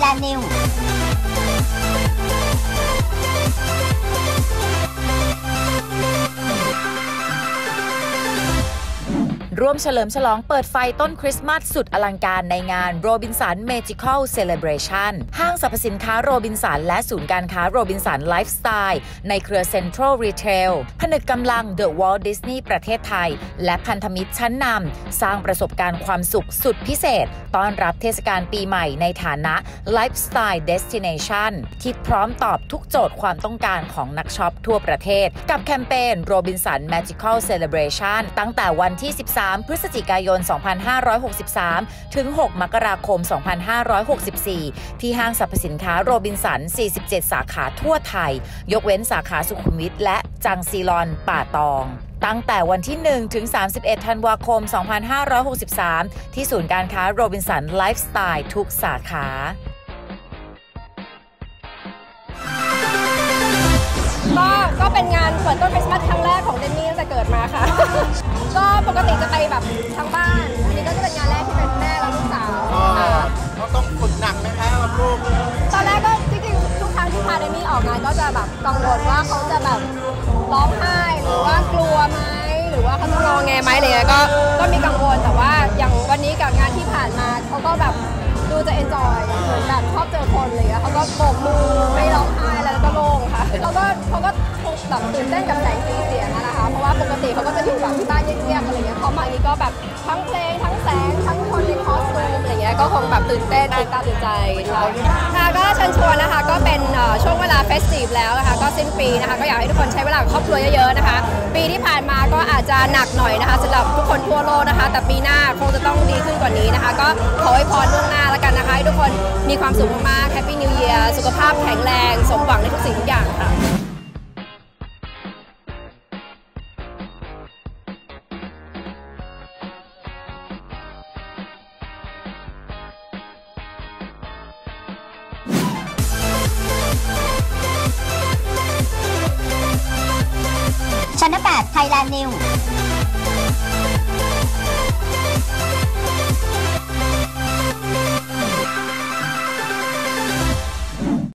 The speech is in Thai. แลนด์นิวร่วมเฉลิมฉลองเปิดไฟต้นคริสต์มาสสุดอลังการในงาน Robinson Magical Celebration ห้างสรรพสินค้า Robinson และศูนย์การค้า Robinson Lifestyle ในเครือ Central Retail ผนึกกำลัง The Walt Disney ประเทศไทยและพันธมิตรชั้นนำสร้างประสบการณ์ความสุขสุดพิเศษต้อนรับเทศกาลปีใหม่ในฐานะ Lifestyle Destination ที่พร้อมตอบทุกโจทย์ความต้องการของนักช็อปทั่วประเทศกับแคมเปญ Robinson Magical Celebration ตั้งแต่วันที่ 13 พฤศจิกายน 2563 ถึง 6 มกราคม 2564 ที่ห้างสรรพสินค้าโรบินสัน 47 สาขาทั่วไทยยกเว้นสาขาสุขุมวิทและจังซีลอนป่าตองตั้งแต่วันที่ 1 ถึง 31 ธันวาคม 2563 ที่ศูนย์การค้าโรบินสันไลฟ์สไตล์ทุกสาขาก็เป็นงานเปิดต้นคริสต์มาสครั้งแรกของเดนนี่ตั้งแต่เกิดมาค่ะก็ปกติจะไปแบบทางบ้านอันนี้ก็จะเป็นงานแรกที่เป็นแม่และลูกสาวก็ต้องฝึกหนักไหมคะกับลูกตอนแรกก็จริงๆทุกครั้งที่พาเดนนี่ออกงานก็จะแบบกังวลว่าเขาจะแบบร้องไห้หรือว่ากลัวไหมหรือว่าเขาจะงอแงไหมอะไรเงี้ยก็มีกังวลแต่ว่าอย่างวันนี้กับงานที่ผ่านมาเขาก็แบบดูจะเอนจอยเหมือนแบบชอบเจอคนเลยอะเขาก็โบกมือไม่ร้องไห้แล้วก็โล่งค่ะเขาก็แบบตื่นเต้นกับแสงสีเสียงนะคะเพราะว่าปกติเขาก็จะอยู่แบบที่บ้านเงียบๆอะไรเงี้ยเขามาอันนี้ก็แบบทั้งเพลงทั้งแสงทั้งคนในคอสตูมอะไรเงี้ยก็คงแบบตื่นเต้นตื่นใจค่ะก็เชิญชวนนะคะก็เป็นช่วงเวลาเฟสติฟแล้วนะคะก็สิ้นปีนะคะก็อยากให้ทุกคนใช้เวลาครอบครัวเยอะๆนะคะปีที่ผ่านมาก็อาจจะหนักหน่อยนะคะสำหรับทุกคนทั่วโลกนะคะแต่ปีหน้าคงจะต้องดีขึ้นกว่านี้นะคะก็ขอให้พรล่วงหน้าแล้วกันนะคะให้ทุกคนมีความสุขมากๆ Happy New Year สุขภาพแข็งแรงสมหวังในทุกสิ่งทุกอย่างค่ะChannel 8 Thailand News